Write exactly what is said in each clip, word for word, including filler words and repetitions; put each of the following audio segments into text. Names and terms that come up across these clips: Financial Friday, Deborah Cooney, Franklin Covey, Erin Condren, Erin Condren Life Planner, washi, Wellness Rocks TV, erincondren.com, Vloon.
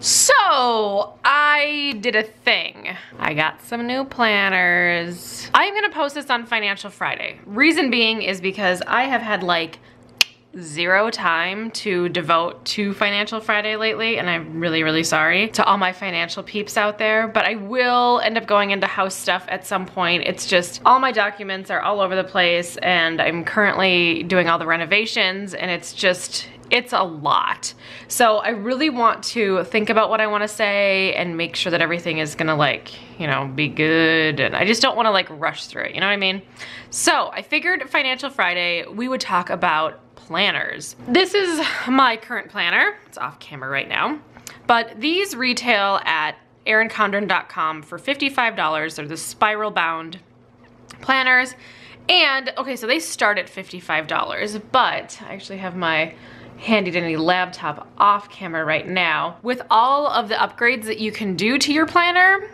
So I did a thing. I got some new planners. I'm gonna post this on Financial Friday. Reason being is because I have had like zero time to devote to Financial Friday lately, and I'm really, really sorry to all my financial peeps out there, but I will end up going into house stuff at some point. It's just all my documents are all over the place, and I'm currently doing all the renovations, and it's just, it's a lot. So I really want to think about what I want to say and make sure that everything is gonna, like, you know, be good, and I just don't want to like rush through it, you know what I mean? So I figured Financial Friday we would talk about planners. This is my current planner. It's off camera right now, but these retail at erin condren dot com for fifty-five dollars. They're the spiral bound planners, and okay, so they start at fifty-five dollars, but I actually have my handy dandy laptop off camera right now. With all of the upgrades that you can do to your planner,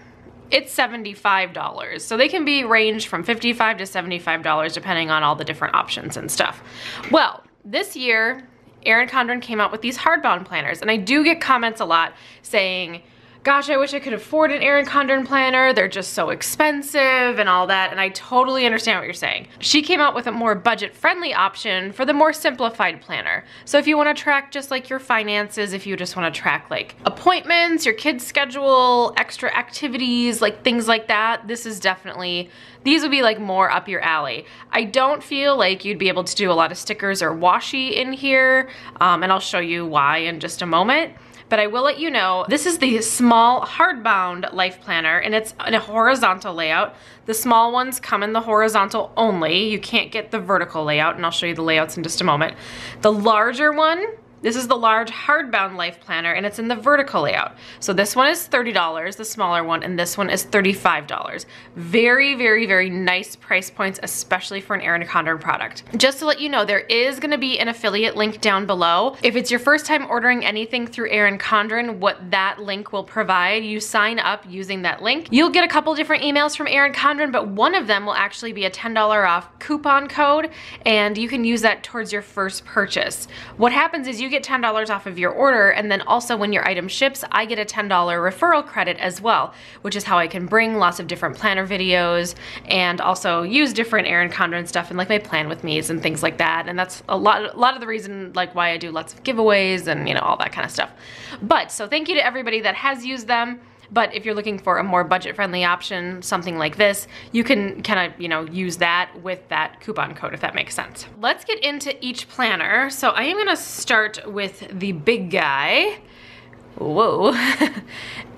it's seventy-five dollars. So they can be ranged from fifty-five dollars to seventy-five dollars depending on all the different options and stuff. Well, this year, Erin Condren came out with these hardbound planners, and I do get comments a lot saying, gosh, I wish I could afford an Erin Condren planner. They're just so expensive and all that, and I totally understand what you're saying. She came out with a more budget-friendly option for the more simplified planner. So if you wanna track just like your finances, if you just wanna track like appointments, your kids' schedule, extra activities, like things like that, this is definitely, these would be like more up your alley. I don't feel like you'd be able to do a lot of stickers or washi in here, um, and I'll show you why in just a moment. But I will let you know, this is the small hardbound life planner, and it's in a horizontal layout. The small ones come in the horizontal only. You can't get the vertical layout, and I'll show you the layouts in just a moment. The larger one, this is the large hardbound life planner, and it's in the vertical layout. So this one is thirty dollars, the smaller one, and this one is thirty-five dollars. Very, very, very nice price points, especially for an Erin Condren product. Just to let you know, there is gonna be an affiliate link down below. If it's your first time ordering anything through Erin Condren, what that link will provide, you sign up using that link. You'll get a couple different emails from Erin Condren, but one of them will actually be a ten dollars off coupon code, and you can use that towards your first purchase. What happens is you get get ten dollars off of your order, and then also when your item ships, I get a ten dollar referral credit as well, which is how I can bring lots of different planner videos and also use different Erin Condren stuff and like my plan with me's and things like that. And that's a lot, a lot of the reason like why I do lots of giveaways and, you know, all that kind of stuff. But so thank you to everybody that has used them. But if you're looking for a more budget-friendly option, something like this, you can kind of, you know, use that with that coupon code, if that makes sense. Let's get into each planner. So I am gonna start with the big guy. Whoa.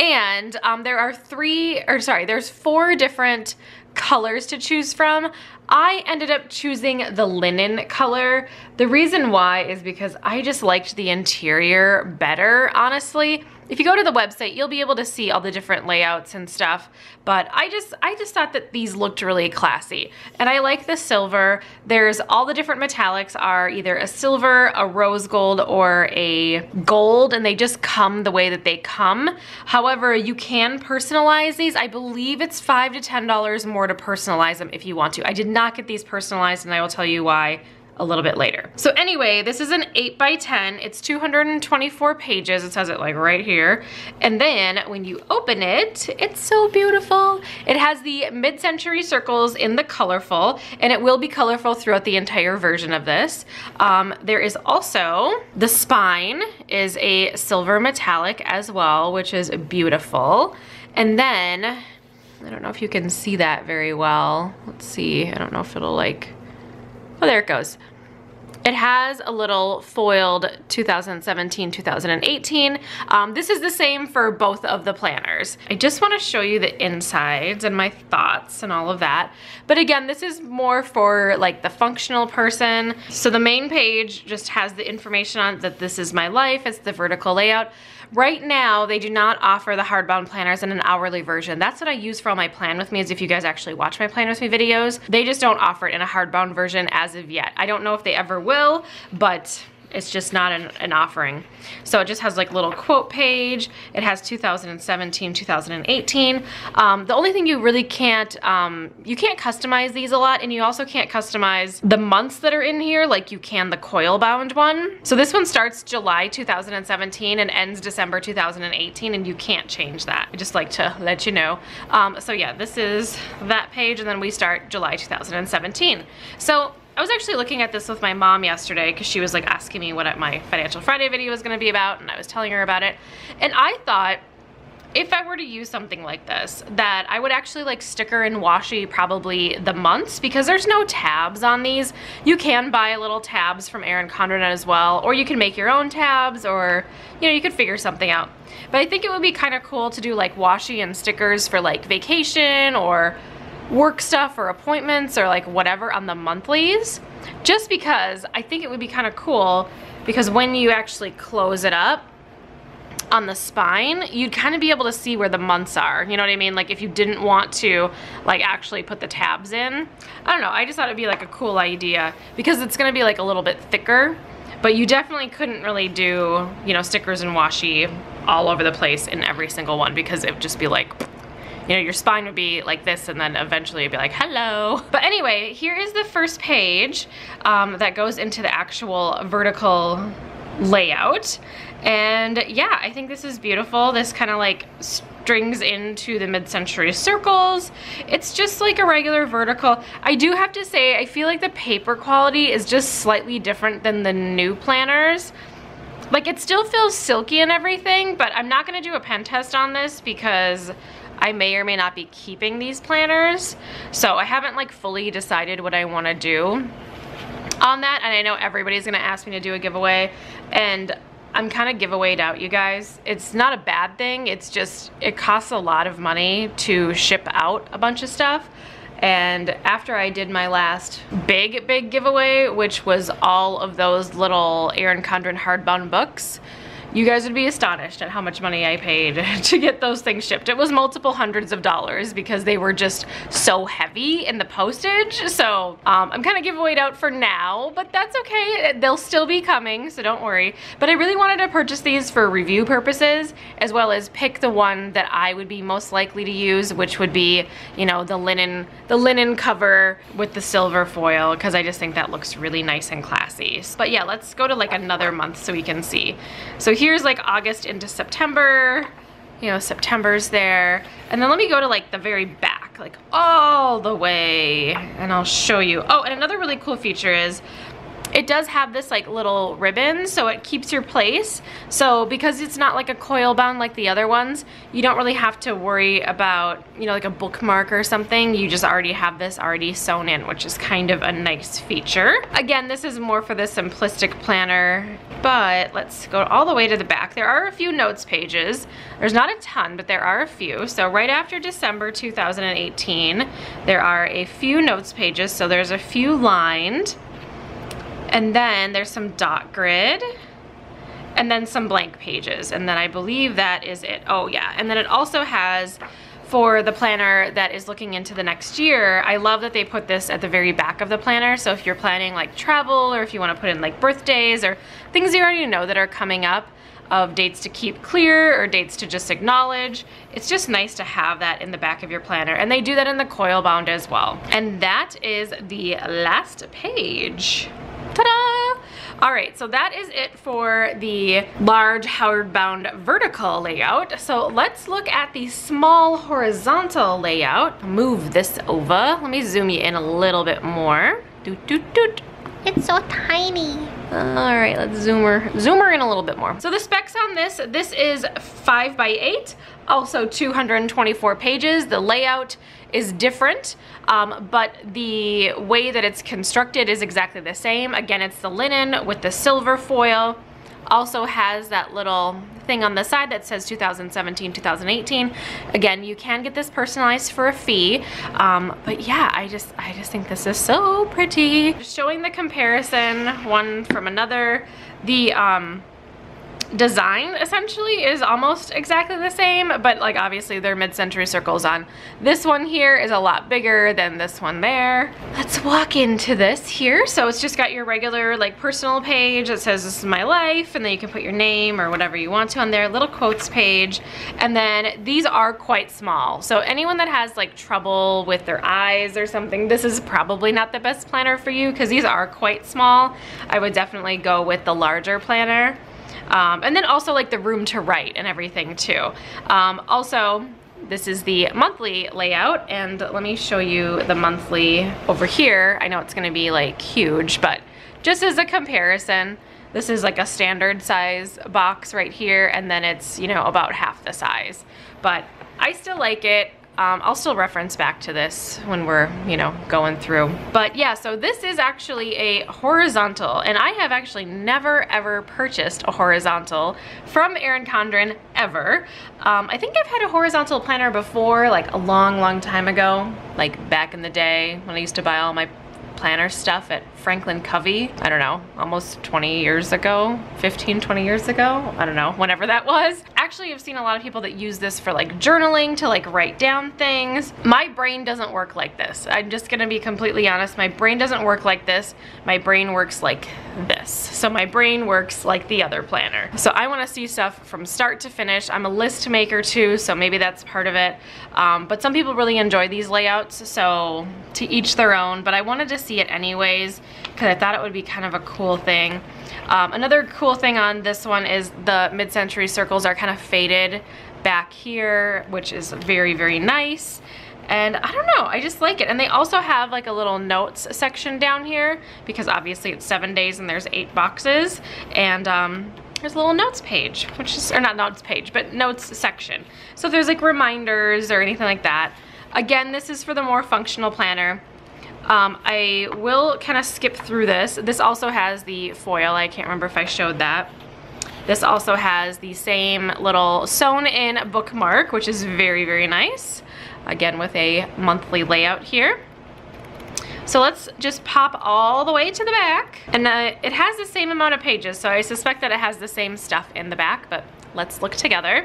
And um, there are three, or sorry, there's four different colors to choose from. I ended up choosing the linen color. The reason why is because I just liked the interior better, honestly. If you go to the website, you'll be able to see all the different layouts and stuff, but I just I just thought that these looked really classy. And I like the silver. There's all the different metallics are either a silver, a rose gold, or a gold, and they just come the way that they come. However, you can personalize these. I believe it's five to ten dollars more to personalize them if you want to. I did not get these personalized, and I will tell you why a little bit later. So anyway, this is an eight by ten. It's two hundred twenty-four pages. It says it like right here. And then when you open it, it's so beautiful. It has the mid-century circles in the colorful, and it will be colorful throughout the entire version of this. Um, there is also, the spine is a silver metallic as well, which is beautiful. And then, I don't know if you can see that very well. Let's see, I don't know if it'll like, oh, there it goes. It has a little foiled two thousand seventeen, two thousand eighteen. Um, this is the same for both of the planners. I just wanna show you the insides and my thoughts and all of that. But again, this is more for like the functional person. So the main page just has the information on that this is my life, it's the vertical layout. Right now, they do not offer the hardbound planners in an hourly version. That's what I use for all my plan with me, is if you guys actually watch my plan with me videos. They just don't offer it in a hardbound version as of yet. I don't know if they ever will, but It's just not an, an offering. So it just has like a little quote page. It has two thousand seventeen, two thousand eighteen. Um, the only thing you really can't, um, you can't customize these a lot, and you also can't customize the months that are in here like you can the coil bound one. So this one starts July two thousand seventeen and ends December two thousand eighteen, and you can't change that. I just like to let you know. Um, so yeah, this is that page, and then we start July two thousand seventeen. So I was actually looking at this with my mom yesterday because she was like asking me what my Financial Friday video was gonna be about, and I was telling her about it. And I thought if I were to use something like this, that I would actually like sticker and washi probably the months, because there's no tabs on these. You can buy little tabs from Erin Condren as well, or you can make your own tabs, or you know, you could figure something out. But I think it would be kind of cool to do like washi and stickers for like vacation or work stuff or appointments or like whatever on the monthlies, just because I think it would be kind of cool, because when you actually close it up on the spine, you'd kind of be able to see where the months are, you know what I mean? Like if you didn't want to like actually put the tabs in. I don't know, I just thought it'd be like a cool idea, because it's gonna be like a little bit thicker, but you definitely couldn't really do, you know, stickers and washi all over the place in every single one, because it would just be like, you know, your spine would be like this, and then eventually you'd be like, hello. But anyway, here is the first page um, that goes into the actual vertical layout. And yeah, I think this is beautiful. This kind of like strings into the mid-century circles. It's just like a regular vertical. I do have to say, I feel like the paper quality is just slightly different than the new planners. Like it still feels silky and everything, but I'm not gonna do a pen test on this because I may or may not be keeping these planners, so I haven't like fully decided what I want to do on that. And I know everybody's gonna ask me to do a giveaway, and I'm kind of giveawayed out, you guys. It's not a bad thing, it's just it costs a lot of money to ship out a bunch of stuff. And after I did my last big big giveaway, which was all of those little Erin Condren hardbound books, you guys would be astonished at how much money I paid to get those things shipped. It was multiple hundreds of dollars because they were just so heavy in the postage. So um, I'm kind of giveawayed out for now, but that's okay. They'll still be coming, so don't worry. But I really wanted to purchase these for review purposes, as well as pick the one that I would be most likely to use, which would be, you know, the linen, the linen cover with the silver foil, because I just think that looks really nice and classy. But yeah, let's go to like another month so we can see. So here here's like August into September, you know, September's there. And then let me go to like the very back, like all the way, and I'll show you. Oh, and another really cool feature is it does have this like little ribbon, so it keeps your place. So because it's not like a coil bound like the other ones, you don't really have to worry about, you know, like a bookmark or something. You just already have this already sewn in, which is kind of a nice feature. Again, this is more for the simplistic planner, but let's go all the way to the back. There are a few notes pages. There's not a ton, but there are a few. So right after December two thousand eighteen, there are a few notes pages. So there's a few lined, and then there's some dot grid, and then some blank pages, and then I believe that is it. Oh yeah, and then it also has for the planner that is looking into the next year. I love that they put this at the very back of the planner, so if you're planning like travel, or if you want to put in like birthdays or things you already know that are coming up, of dates to keep clear or dates to just acknowledge. It's just nice to have that in the back of your planner, and they do that in the coil bound as well. And that is the last page. Ta-da! All right, so that is it for the large hardbound vertical layout. So let's look at the small horizontal layout. Move this over. Let me zoom you in a little bit more. Doot, doot, doot. It's so tiny. All right, let's zoom her, zoom her in a little bit more. So the specs on this, this is five by eight, also two hundred twenty-four pages. The layout is different, um, but the way that it's constructed is exactly the same. Again, it's the linen with the silver foil. Also has that little thing on the side that says two thousand seventeen, two thousand eighteen. Again, you can get this personalized for a fee, um, but yeah, I just I just think this is so pretty. Just showing the comparison, one from another. The um, design essentially is almost exactly the same, but like obviously they're mid-century circles on. This one here is a lot bigger than this one there. Let's walk into this here. So it's just got your regular like personal page that says this is my life, and then you can put your name or whatever you want to on there, little quotes page. And then these are quite small. So anyone that has like trouble with their eyes or something, this is probably not the best planner for you because these are quite small. I would definitely go with the larger planner. Um, and then also like the room to write and everything too. Um, also, this is the monthly layout, and let me show you the monthly over here. I know it's gonna be like huge, but just as a comparison, this is like a standard size box right here, and then it's, you know, about half the size. But I still like it. Um, I'll still reference back to this when we're, you know, going through. But yeah, so this is actually a horizontal, and I have actually never ever purchased a horizontal from Erin Condren ever. Um, I think I've had a horizontal planner before, like a long, long time ago, like back in the day when I used to buy all my planner stuff at Franklin Covey. I don't know, almost twenty years ago, fifteen, twenty years ago. I don't know, whenever that was. Actually, I've seen a lot of people that use this for like journaling, to like write down things. My brain doesn't work like this. I'm just gonna be completely honest. My brain doesn't work like this. My brain works like this. So my brain works like the other planner. So I wanna see stuff from start to finish. I'm a list maker too, so maybe that's part of it. Um, but some people really enjoy these layouts, so to each their own, but I wanted to see it anyways because I thought it would be kind of a cool thing. Um, another cool thing on this one is the mid-century circles are kind of faded back here, which is very, very nice. And I don't know, I just like it. And they also have like a little notes section down here because obviously it's seven days and there's eight boxes. And um, there's a little notes page, which is, or not notes page, but notes section. So there's like reminders or anything like that. Again, this is for the more functional planner. Um, I will kind of skip through this. This also has the foil. I can't remember if I showed that. This also has the same little sewn in bookmark, which is very, very nice. Again, with a monthly layout here. So let's just pop all the way to the back. And uh, it has the same amount of pages, so I suspect that it has the same stuff in the back, but let's look together.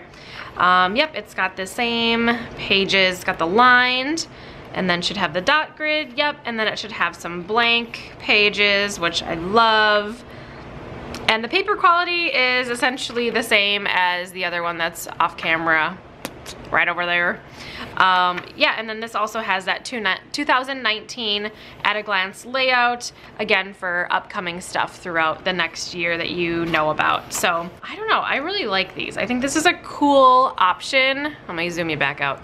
Um, yep, it's got the same pages, it's got the lined, and then should have the dot grid, yep, and then it should have some blank pages, which I love. And the paper quality is essentially the same as the other one that's off camera, right over there. Um, yeah, and then this also has that two thousand nineteen at a glance layout, again for upcoming stuff throughout the next year that you know about. So, I don't know, I really like these. I think this is a cool option. Let me zoom you back out.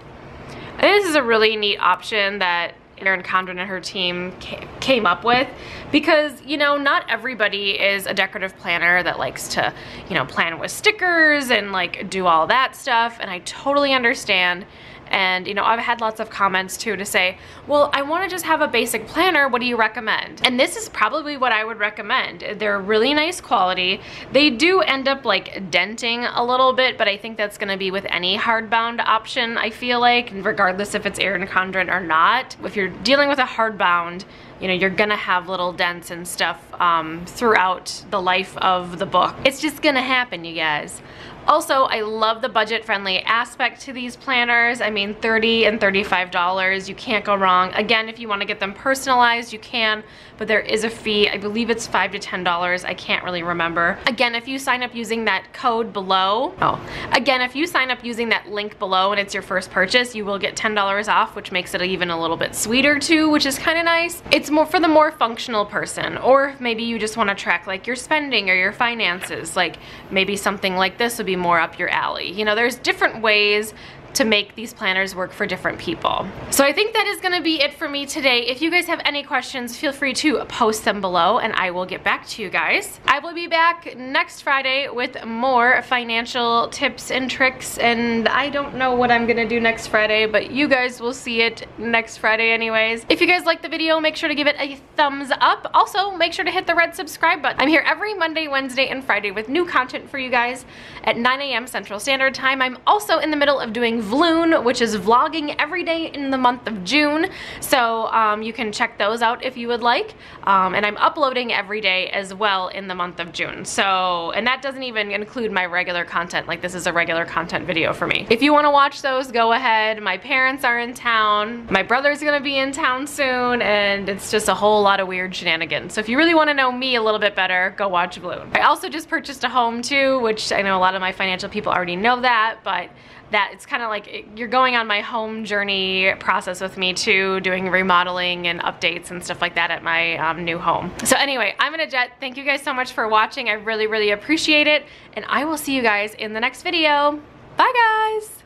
I think this is a really neat option that Erin Condren and her team came up with because, you know, not everybody is a decorative planner that likes to, you know, plan with stickers and like do all that stuff, and I totally understand. And, you know, I've had lots of comments too to say, well, I want to just have a basic planner, what do you recommend? And this is probably what I would recommend. They're really nice quality. They do end up like denting a little bit, but I think that's going to be with any hardbound option, I feel like, regardless if it's Erin Condren or not. If you're dealing with a hardbound, you know, you're gonna have little dents and stuff um, throughout the life of the book. It's just gonna happen, you guys. Also, I love the budget-friendly aspect to these planners. I mean, thirty and thirty-five dollars, you can't go wrong. Again, if you wanna get them personalized, you can, but there is a fee. I believe it's five to ten dollars, I can't really remember. Again, if you sign up using that code below, oh, again, if you sign up using that link below and it's your first purchase, you will get ten dollars off, which makes it even a little bit sweeter too, which is kinda nice. It's It's more for the more functional person, or maybe you just want to track like your spending or your finances, like maybe something like this would be more up your alley. You know, there's different ways to make these planners work for different people. So I think that is gonna be it for me today. If you guys have any questions, feel free to post them below and I will get back to you guys. I will be back next Friday with more financial tips and tricks, and I don't know what I'm gonna do next Friday, but you guys will see it next Friday anyways. If you guys like the video, make sure to give it a thumbs up. Also, make sure to hit the red subscribe button. I'm here every Monday, Wednesday, and Friday with new content for you guys at nine A M Central Standard Time. I'm also in the middle of doing Vloon, which is vlogging every day in the month of June. So um, you can check those out if you would like. Um, and I'm uploading every day as well in the month of June. So, and that doesn't even include my regular content. Like, this is a regular content video for me. If you want to watch those, go ahead. My parents are in town. My brother's gonna be in town soon, and it's just a whole lot of weird shenanigans. So if you really want to know me a little bit better, go watch Vloon. I also just purchased a home too, which I know a lot of my financial people already know that, but that it's kind of like you're going on my home journey process with me too, doing remodeling and updates and stuff like that at my um, new home. So anyway, I'm gonna jet. Thank you guys so much for watching. I really, really appreciate it, and I will see you guys in the next video. Bye guys.